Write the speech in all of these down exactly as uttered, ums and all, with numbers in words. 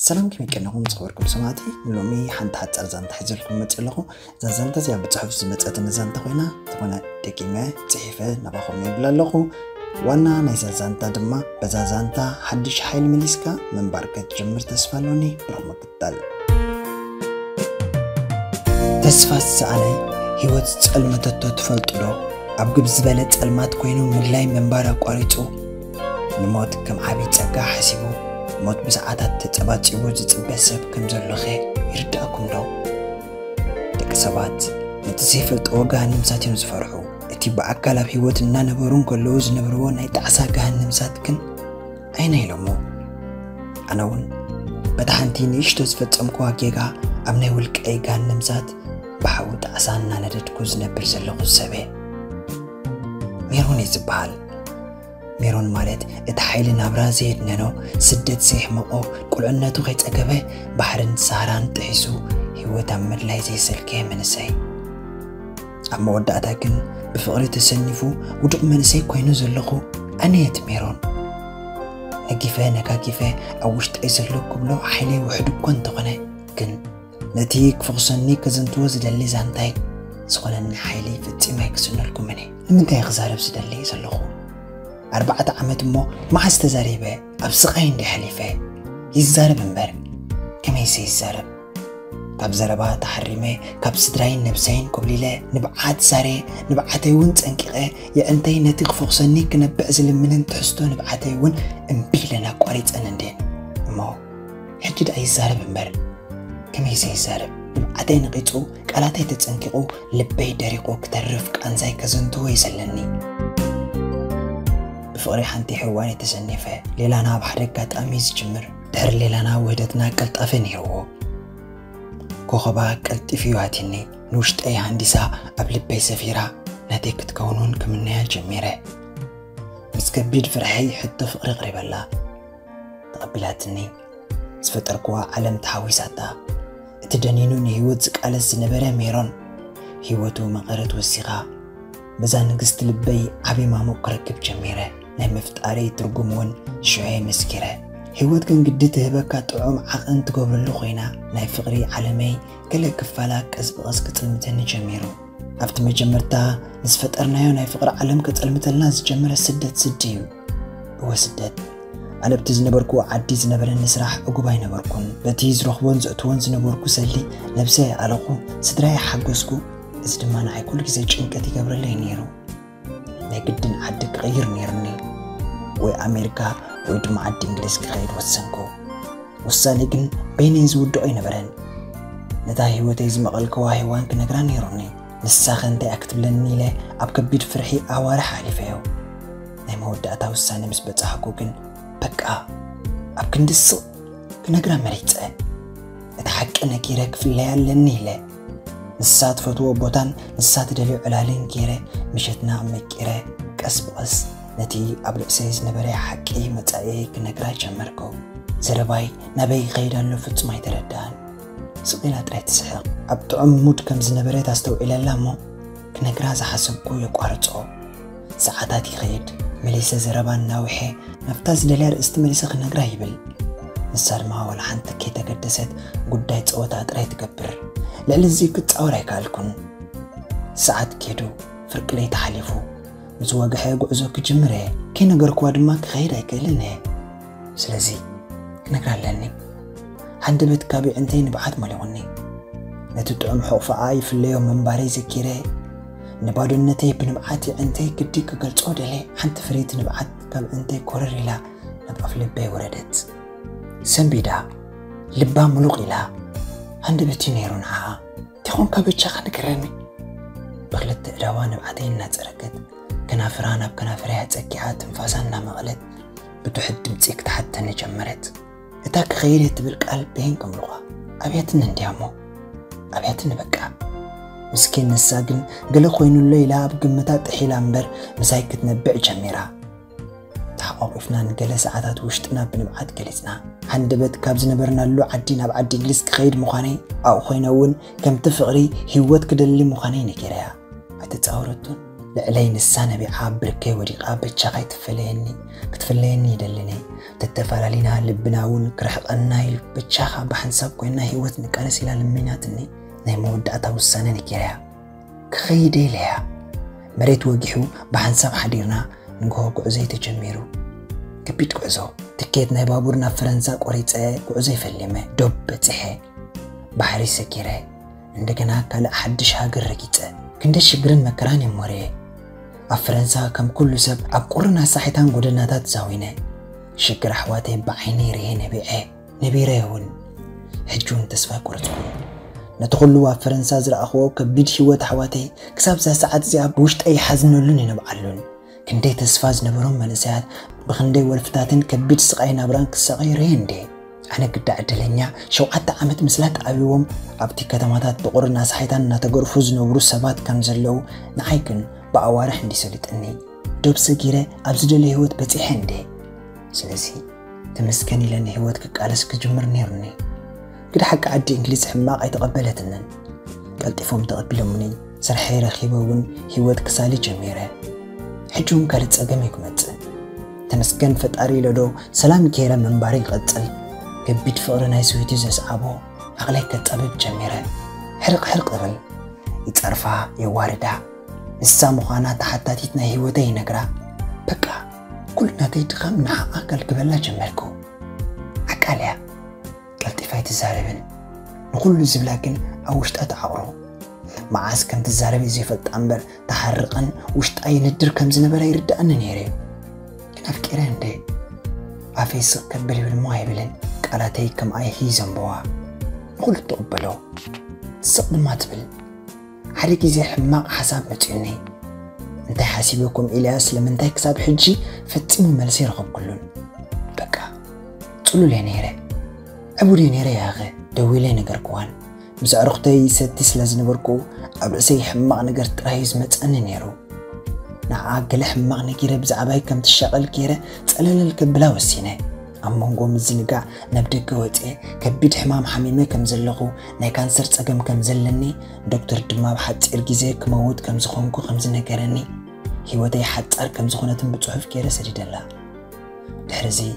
سلام كم يمكنكم تصوركم سمعتي لومي حنت حتى زنت حجلكم متقلقوا زنت زي بتحب زمت زنت خوينا تكون دقيمه صحيفه نباخم يبللقوا وانا نايز زنت دما بزا زنت حدش حيل مليسكا من بركه جمر تسفالوني برغم قتال تسفاس علي هيوت صلمتتو تفلطلو ابغب زبلت صلمات كوينو من لاي منبارا قاريتو نموت كم عبي تقا حسبو موت بساعات تتبات يوز تبسب كم زلخي يرداكم لو تكسبات نتسيفل توغا نمسات ينزفرحو اتي باكالا بحيوتنا نبرون كلوز نبرون اي تعسا كهنمسات كن اين يلمو اناون بتحنتي نيش تسفصمكو اكيغا امناي ولقاي كهنمسات بحاو تعسانا نددكو زنبر زلخو سبي ميروني زبال ميرون مالت اتحيل نابرا زيد نانو سدت سيح مقو قلعناتو غيت اقبه بحرن سهران تحسو هوا تامد لاي زي سلكي منسي اما ودعتاكن بفقري تسنفو ودق منسي كوينو زلقو انيت ميرون نقفه نكاكفه اوشت اي زلقو بلو حيلي وحدو كنتقنه كن نتيك فقصني كزنتوز دلي زانتايك سخنن حيلي فتيمايك سنلكو مني لمنتاي غزارب سدلي زلقو أربعة عامات مو ما حس تزاريبه أبسقين دي حليفه يزارب انبر كما يسي يزارب كاب زربا تحرمه كاب سدراين نبسين كبليله نبعات ساري نبعاتي ون تنكيقه يا انتي نتيق فوق سنيك نبع زلمنن تحسطو نبعاتي ون انبيلنا كواريت انندين مو حجد اي زارب انبر كما يسي يزارب نبعاتي نقيتو كالاتي تتنكيقو لبي داريقو كترفك انزاي كزنتو يسلني فقري حنتي حواني تسنفه ليلانا بحركات أميز جمر دهر ليلانا وهدتنا قلت أفني روو كوخبا قلت فيواتيني نوشت أي هندسة قبل بي سفيرة نتيك تكونون كمنها جميرة مسكبيد فرحي حتى فقري قريبا لا تقبلاتني سفتركوا علم تحاويساتا اتدنينون هيوتزك على الزنبرة ميرون هيوتو مقرت والسيغا بزان قست لبي عبي ما مقركب جميرة نمفت أري ترجمون شعي مسكرة هيوت كان جدته بكات عم عق أنت قبل اللقينا نافقري علمي كل كفالك أسبق أسكت المتن جميرو عفت مجمرتها نسفت أرنايو نافقر علم كت المتناز جمرة سدت سديو هو سدت أنا بتزن بركو عديز نبر النسرح أجوبين بركون بتيز رخوانز أتوانز نبركو سلي لبسي علاقو سدراي حقوسكو إزدمان عاي كل كزي جنكتي قبل اللي نيرو لكدن عدك غير نيرني وأمريكا ويدم عد إنجليسك غير وسنكو والسالقن بيني زودو أي نبرن نتاهي وتيز مقلكوا هيوان كنقران نيروني نساخن تي أكتب لنيلة أبكبيد فرحي أوار حالي فيهو نايم هودا أتاو الساني مسبت أحكوكن بكا أبكن دسو كنقران مريتأ أتحك أنا كيرك في الليل لنيلة نسات فتوى بوتان نسات دليو علالين كيري مشتنا مكيري كأس بقس نتي قبل أسيز نبري حكي متعيك نقرأ جمركو زرباي نبي غيران لفت ما يتردان سقينا تري تسحق عبد عمود كم زنبري تاستو إلى لامو كنقرأ زحسبكو يقارتو ساعتاتي غيد مليسة زربان ناوحي نفتاز دلير استمليسة نقرأ يبل نسار ما والحان تكي تقدست قداي تقوتا تري تكبر لألزي كنت أوريك لكم ساعات كيدو فرق لي تحليفو مزواج حيقو عزوك جمري كي نقرك وادماك غيرك لني سلازي نقرأ لني حد بتكابي انتين بعد ما لغني نتدعم حوفة عاي في اليوم من باريزي كيري نبادو النتي بنبعاتي انتي كديك قلت عودلي حد فريد نبعات كاب انتي كورري لا نبقى في لبي وردت سنبي دا لبا ملوغي لا عند بيتي نيرون عا تكون كابتشاخ نكرني بغلت روان بعدين نتركت كنافرانا بكنافريها تسكيها تنفاسنا مغلت بتحد متسيك تحت نجمرت اتاك غيرت بالقلب بينكم لغة ابيتن نديامو ابيتن بكا مسكين الساقن قال خوينو الليلة بقمتات حيلة انبر مسايك تنبع جميرة تحقوقفنا نقل ساعتات وشتنا بنبعات قلتنا حندبت كاب زنبرنا اللو عدينا بعد إنجليسك غير مخاني أو خويناون كم تفقري هيوات كدل اللي مخاني نكيريا عتتاورتون لألين السنة بعابر كي ورقابة شغي تفليني كتفليني دلني تتفعل لنا لبناون كرحق أنه بتشاخة بحنسابكو إنه هيوتني كانس إلى لمناتني نهمو دعته السنة نكيرها كخيدي لها مريت وقحو بحنساب حديرنا نقوه قعزي تجميرو كبيت قعزو تكيتنا بابورنا فرنسا قريت قعزي فليمه دوب تحي بحري سكيره عندنا كلا حدشها قرقيته كندش جرن مكران يموري أفرنسا كم كل سب أبقرنا صحتان قدرنا تتزاوينا شكر حواتين بعيني رهينا بقى نبيرهون حجون تسفى كورتكم نتغلوا فرنسا زر أخوه كبيد شوات حواتي كساب زي ساعات زي بوشت أي حزن لوني نبعلون كندي تسفاز نبرون ملسات بخندي والفتاتين كبيد سقعين برانك صغيرين دي أنا قد عدلنيا شو حتى عمت مسلات أبيهم أبتي كتماتات بقرنا صحيتان نتقر فوزنا وبرسبات كان زلوا نحيكن بأوارح دي سلت أني دوب سكيرة أبزد اللي هو تبتحين دي سلسي تمسكني لأن هو تكالس كجمر نيرني قد حق عدي إنجليز حماق يتقبلتنن قلت فهم تقبلوني سرحي رخيبون هو تكسالي جميرة حجوم كانت أقاميكم أتسل تمسكن فتقري لدو سلام كيرا من باريق أتسل كبيت فقرنا يسويتي زيس عبو أغليك الطبيب جميرة حرق حرق قبل يتعرفها يواردا السامخانا تحتا تيتنا هيوتي نقرا بكا كلنا تيتغم نحقاك الكبلا جميركو عكاليا قلت فايت الزاربين نقول لزب لكن أوشت أتعورو معاس كانت الزاربين زي فالتأمبر تحرقن وشت أي ندر كمزنا بلا يرد أنا نيري كنا فكرين دي عفيس كبلي بالموايبلين على تيكم أي هيزم بوا قلت أقبله صدق ما تبل حركي زي حماق حساب متعني انت حاسبكم إلى أسلم انت كساب حجي فتسمو ملسي رغب كلون بكا تقولوا لي نيري أبو لي نيري يا أخي دوي لي نقركوان بزا رختي ستيس لازم نبركو أبو سي حماق نقرت رايز متعني نيرو نعاقل حماق نكيري بزعباي كم تشغل كيري تسألل الكبلا والسينة أما نقوم الزنقع نبدأ قوات إيه كبيد حمام حميمي كمزلغو ناي كانسر تساقم كمزلني دكتور دماب حتى إرقزي كموت كمزخونكو خمزنا كراني هيواتي حتى أر كمزخونتن بتوحف كيرا سريد الله دحرزي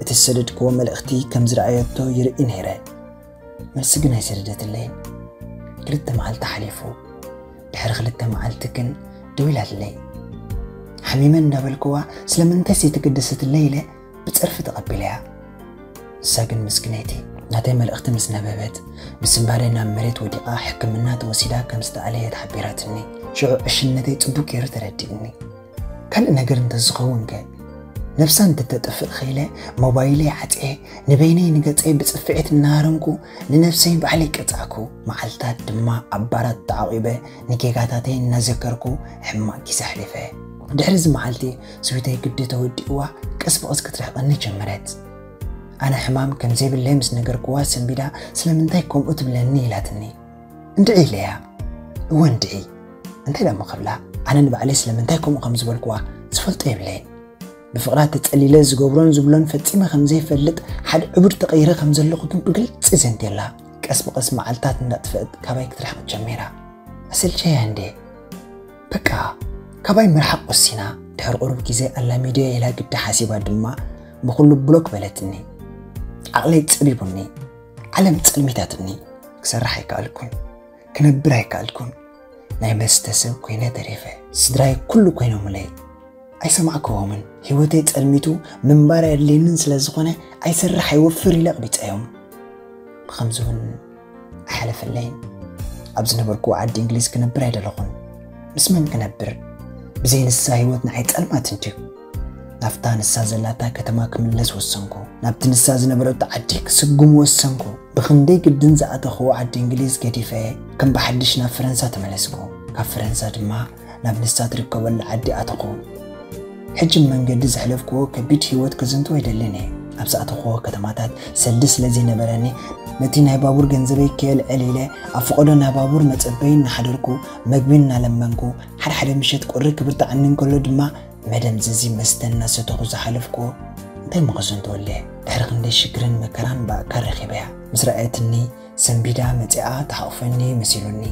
اتسدد كوام الأختي كمزرعياتو يرئي نهيرا ملسقنا سردات اللين قلت معال تحليفو دحر غلت معال تكن دويلات اللين حميمي نابلكوا سلمن تسي تقدست الليلة بتعرف تقبلها ساكن مسكنتي ناتيم الأخت مسنبابات بسمبارينا مريت وديقا حكمنات وسيدا كمستعلية حبيراتني شعو عشنتي تبوكير ترديني كان أنا قرنت زغونك نفسا أنت تتفق خيلة موبايلي عت إيه نبيني نقت إيه بتفقت النهارنكو لنفسي بعليك أتعكو معلتات دماء عبارات تعقيبة نكيكاتاتين نذكركو حماكي سحلفة دحرز معلتي سويتي قدي توديقوا كسب أسكت رحقني جمرات أنا حمام كم زي بالله مسنقر كواس بدا سلمنتيكم أتب لني لاتني ندعي ليها وندعي انت لما قبلها أنا نبعلي سلمنتيكم وقم زبالكوا سفلت إبلين بفقرات تتقلي لز قبرون زبلون فتسيما خمزي فلت حد عبر تقيري خمزلقو كم بقل تسيزن ديلا كسب قس معلتات ندفقت كبايك ترحق جميرة أسل جاي عندي بكا كباي مرحق السنة دحر قربكي زي ألا ميديا إلا قد حاسبها دماء بقول بلوك بلتني عقلي تقريبني علم تسلميتاتني كسرح يكالكن كنبر يكالكن نايم ستسب كوينة دريفة سدراي كله كوينة ملي أي سمعك ومن هيوتي تسلميتو من بارا اللي ننسل الزغنة أي سرح يوفر لك بيتأيهم بخمزون أحلف اللين أبز نبركو عد إنجليز كنبر يدلغن بسمن كنبر بزين السايوات نعيت ألمات انتو نفتان السازلاتا كتماك من لز والسنكو نبتن الساز نبرو تعديك سقم والسنكو بخنديك الدنزة أتخو عد إنجليز كتفاية كم بحدشنا فرنسا تملسكو كفرنسا دماء نبنستات ركو العدي أتخو حجم من قد زحلفكو كبيت هيوات كزنتو يدليني أبس أتخو كتماتات سدس لزين براني نتينا بابور جنزبي كيل عليله أفقدنا بابور متقبين نحضركو مقبلنا لمنكو حد حد مشيت قرك برت عنن كل دما مدام ززي مستنى ستخوز حلفكو انتي مغزون تولي تحرقني شكرن مكران باكرخي بها مزرعتني سنبيدا متقا تحقفني مسيلوني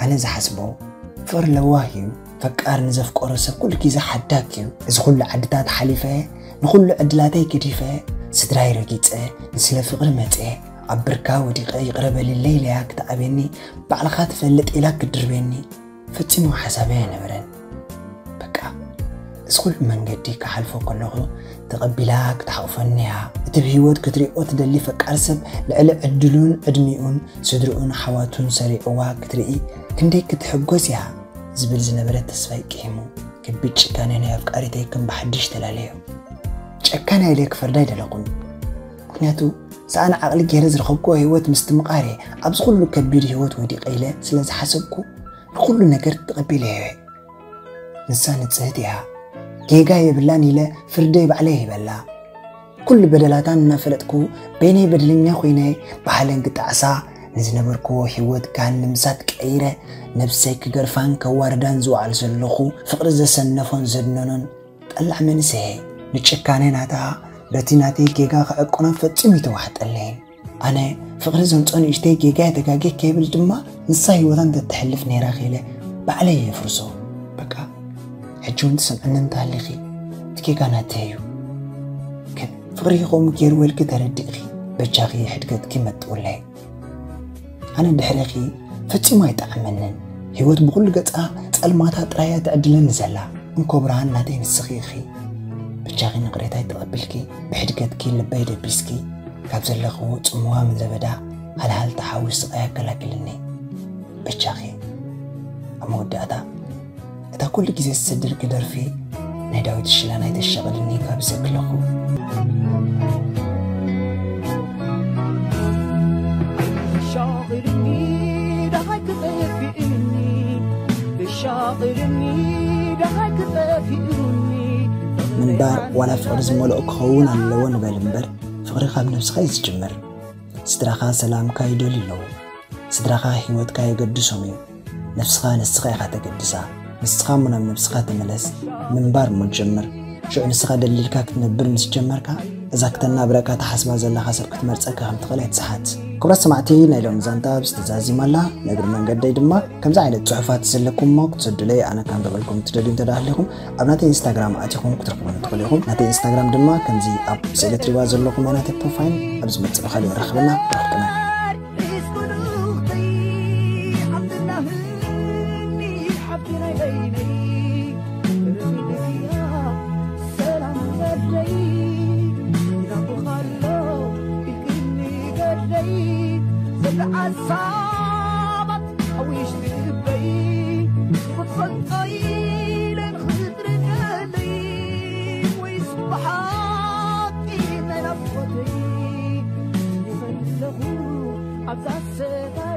أنا زحسبو فر لواهيو فكر نزف قرص كل كيزة حداكيو إذا كل عدتات حليفة نقول عدلاتي كتيفة ستراي رقيت نسلف قرمت عبركا ودقاي قرب لليل ياك تعبني بعلقات فلت إلاك دربني فتنو حسابين برن بكا إذا كل من جديك حلفو كله تقبلاك تحوفنيها تبهيوت كتري أوت دللي فكر سب لألا عدلون أدميون سدرون حواتون سريعوا كتري كندي كتحجوزها زبل زنبرة تسفي كيمو كبيت شكاني نافك أريتي كم بحدش تلاليو شكاني ليك فردايد لقون كناتو سأنا عقلي جهاز رخوكو هيوات مستمقاري أبز خلو كبير هيوات ودي قيلة سلاز حسبكو نخلو نقرد تقبيلها نسان تسهديها كيقاية بلاني لا فردايب عليه بلا كل بدلاتان نافلتكو بيني بدلين ياخويني بحالين قطعسا نزنبركو هيوات كان لمسات كعيرة نفسك قرفان كواردان زو على زلخو فقر زسنفون زدنونن طلع من سهي نتشكاني ناتا رتيناتي كيكا خاقنا فتسمي توحد اللين انا فقر زنطون اشتي كيكا تكاكي كيبل دما نصاي وطن تتحلف نيرا خيلة بعلي فرصو بكا حجون تسمعن انتاليخي تكيكا ناتيو كن فقري قوم كيرو الكتار الدقي بجاغي حدقت كيما تقولي انا دحريخي فتي ما يتعمنن هيوت بكل قطعه تلماتها طرايا تعدلن زلا انكبران نادين السخيخي بجاغي نقريتاي تقبلكي بحدقتكي لبايده بيسكي كاب زلخو تصموا من زبدا هل هل تحاوس صقيا كلاكلني بجاغي اموداتا اتا كل كيزي سدل كدرفي ناداوي تشلانه يتشغلني كاب زلخو من بار ولا فقر زملؤ كخون على لون بالمبر فقر خاب نفسخا يتجمر ستراخا سلام كايدول لو ستراخا هيوت كاي قدسومي نفسخا نسخا تقدسا نسخا من نفسخا تملس من بار متجمر شو نسخا دليلكا كتنبر مسجمركا اذا كتنا بركا تحسبا زلخا سر كتمرصكا هم تقليت سحات كبر سمعتي نايلوم زانتاب استزازي مالا نغير منغداي دما كمزا عينت صحفات زلكم ما كتسدلي انا كان دبلكم تدلين تداهلكم ابنات انستغرام اتيكم كترقبون تقوليكم نات انستغرام دما كمزي اب سيلتريوا زلكم انا بروفايل ابز متصخالي رخبنا رخبنا I've got